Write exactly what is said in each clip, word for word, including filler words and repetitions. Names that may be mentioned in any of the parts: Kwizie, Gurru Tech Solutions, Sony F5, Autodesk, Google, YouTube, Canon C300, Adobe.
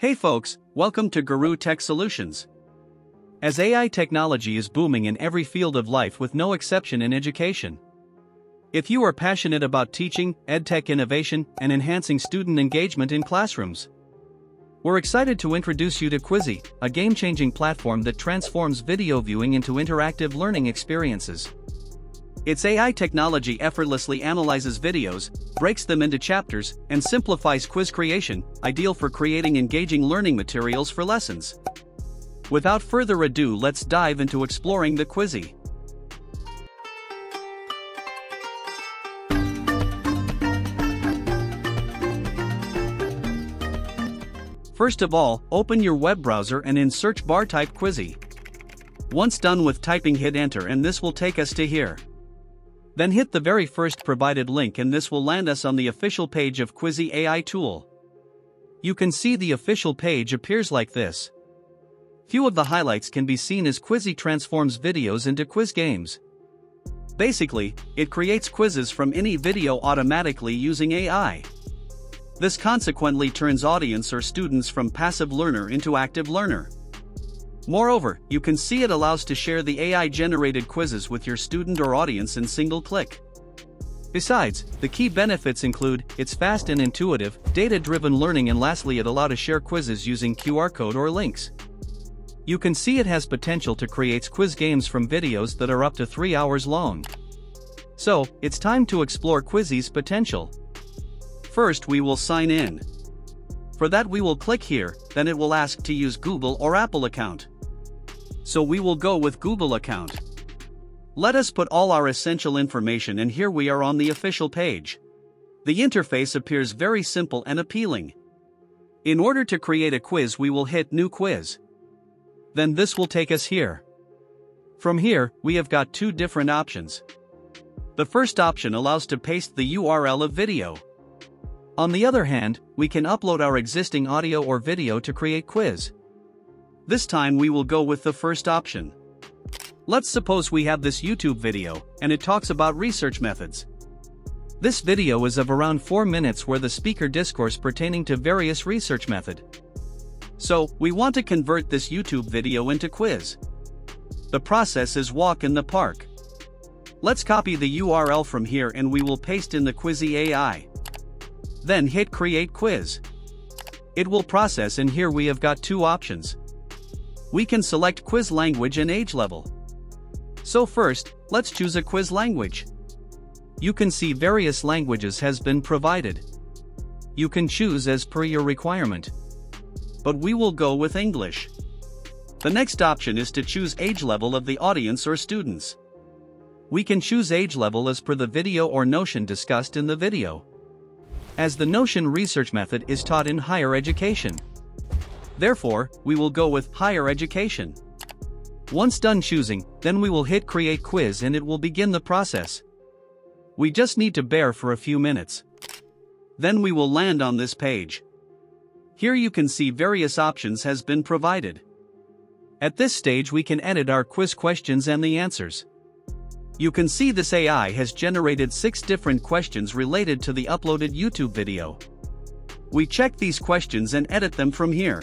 Hey folks, welcome to Gurru Tech Solutions. As A I technology is booming in every field of life with no exception in education. If you are passionate about teaching, edtech innovation, and enhancing student engagement in classrooms, we're excited to introduce you to Kwizie, a game-changing platform that transforms video viewing into interactive learning experiences. Its A I technology effortlessly analyzes videos, breaks them into chapters, and simplifies quiz creation, ideal for creating engaging learning materials for lessons. Without further ado, let's dive into exploring the Kwizie. First of all, open your web browser and in search bar type Kwizie. Once done with typing, hit enter and this will take us to here. Then hit the very first provided link and this will land us on the official page of Kwizie A I tool. You can see the official page appears like this. Few of the highlights can be seen as Kwizie transforms videos into quiz games. Basically, it creates quizzes from any video automatically using A I. This consequently turns audience or students from passive learner into active learner. Moreover, you can see it allows to share the A I-generated quizzes with your student or audience in single click. Besides, the key benefits include, it's fast and intuitive, data-driven learning, and lastly it allows to share quizzes using Q R code or links. You can see it has potential to create quiz games from videos that are up to three hours long. So, it's time to explore Kwizie's potential. First, we will sign in. For that we will click here, then it will ask to use Google or Apple account. So we will go with Google account. Let us put all our essential information and here we are on the official page. The interface appears very simple and appealing. In order to create a quiz we will hit new quiz. Then this will take us here. From here, we have got two different options. The first option allows to paste the U R L of video. On the other hand, we can upload our existing audio or video to create quiz. This time we will go with the first option. Let's suppose we have this YouTube video, and it talks about research methods. This video is of around four minutes where the speaker discourse pertaining to various research method. So, we want to convert this YouTube video into quiz. The process is walk in the park. Let's copy the U R L from here and we will paste in the Kwizie A I. Then hit create quiz. It will process and here we have got two options. We can select quiz language and age level. So first, let's choose a quiz language. You can see various languages has been provided. You can choose as per your requirement. But we will go with English. The next option is to choose age level of the audience or students. We can choose age level as per the video or notion discussed in the video, as the notion research method is taught in higher education. Therefore, we will go with higher education. Once done choosing, then we will hit create quiz and it will begin the process. We just need to bear for a few minutes. Then we will land on this page. Here you can see various options has been provided. At this stage we can edit our quiz questions and the answers. You can see this A I has generated six different questions related to the uploaded YouTube video. We check these questions and edit them from here.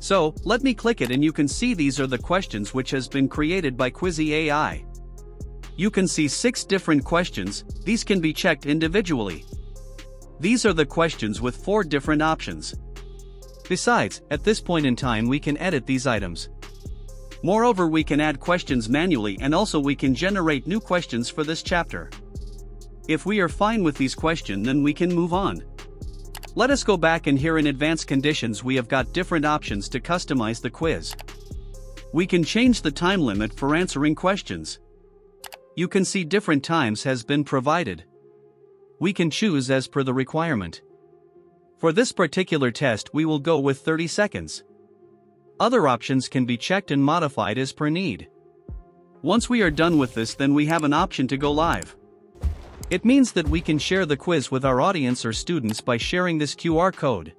So, let me click it and you can see these are the questions which has been created by Kwizie A I. You can see six different questions, these can be checked individually. These are the questions with four different options. Besides, at this point in time we can edit these items. Moreover, we can add questions manually and also we can generate new questions for this chapter. If we are fine with these questions, then we can move on. Let us go back and here in advanced conditions we have got different options to customize the quiz. We can change the time limit for answering questions. You can see different times has been provided. We can choose as per the requirement. For this particular test we will go with thirty seconds. Other options can be checked and modified as per need. Once we are done with this, then we have an option to go live. It means that we can share the quiz with our audience or students by sharing this Q R code.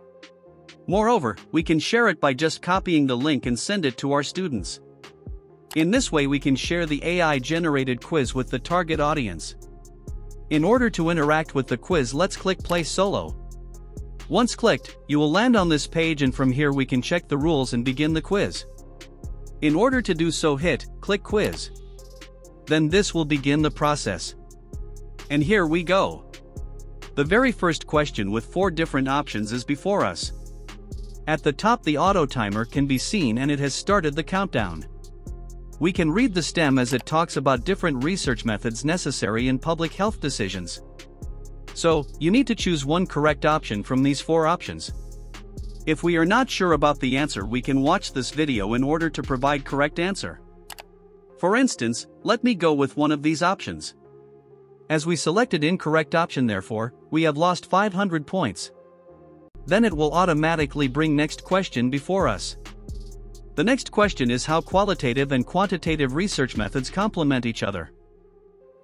Moreover, we can share it by just copying the link and send it to our students. In this way we can share the A I-generated quiz with the target audience. In order to interact with the quiz, let's click play solo. Once clicked, you will land on this page, and from here we can check the rules and begin the quiz. In order to do so, hit click quiz. Then this will begin the process. And here we go. The very first question with four different options is before us. At the top, the auto timer can be seen and it has started the countdown. We can read the stem as it talks about different research methods necessary in public health decisions. So, you need to choose one correct option from these four options. If we are not sure about the answer, we can watch this video in order to provide correct answer. For instance, let me go with one of these options. As we selected incorrect option, therefore, we have lost five hundred points. Then it will automatically bring next question before us. The next question is how qualitative and quantitative research methods complement each other.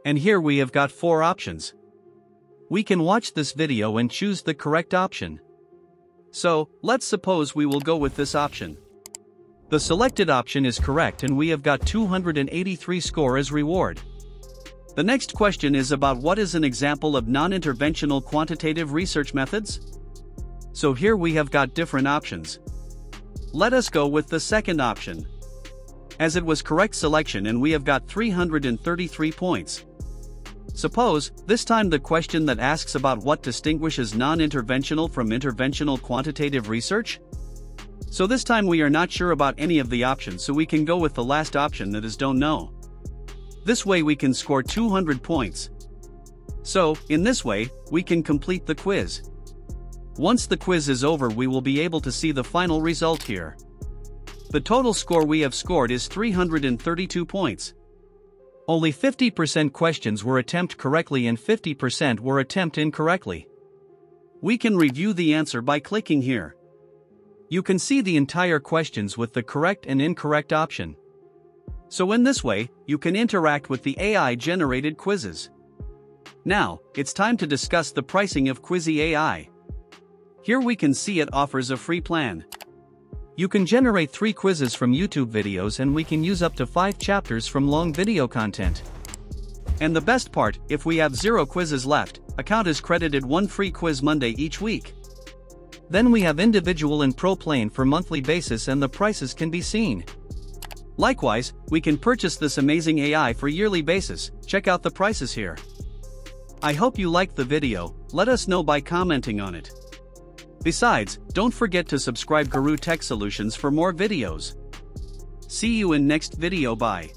And here we have got four options. We can watch this video and choose the correct option. So, let's suppose we will go with this option. The selected option is correct and we have got two hundred eighty-three score as reward. The next question is about what is an example of non-interventional quantitative research methods? So here we have got different options. Let us go with the second option, as it was correct selection and we have got three hundred thirty-three points. Suppose, this time the question that asks about what distinguishes non-interventional from interventional quantitative research? So this time we are not sure about any of the options, so we can go with the last option, that is don't know. This way we can score two hundred points. So, in this way, we can complete the quiz. Once the quiz is over, we will be able to see the final result here. The total score we have scored is three hundred thirty-two points. Only fifty percent questions were attempt correctly and fifty percent were attempt incorrectly. We can review the answer by clicking here. You can see the entire questions with the correct and incorrect option. So in this way, you can interact with the A I-generated quizzes. Now, it's time to discuss the pricing of Kwizie A I. Here we can see it offers a free plan. You can generate three quizzes from YouTube videos and we can use up to five chapters from long video content. And the best part, if we have zero quizzes left, account is credited one free quiz Monday each week. Then we have individual and pro plan for monthly basis and the prices can be seen. Likewise, we can purchase this amazing A I for yearly basis. Check out the prices here. I hope you liked the video. Let us know by commenting on it. Besides, don't forget to subscribe Gurru Tech Solutions for more videos. See you in next video. Bye.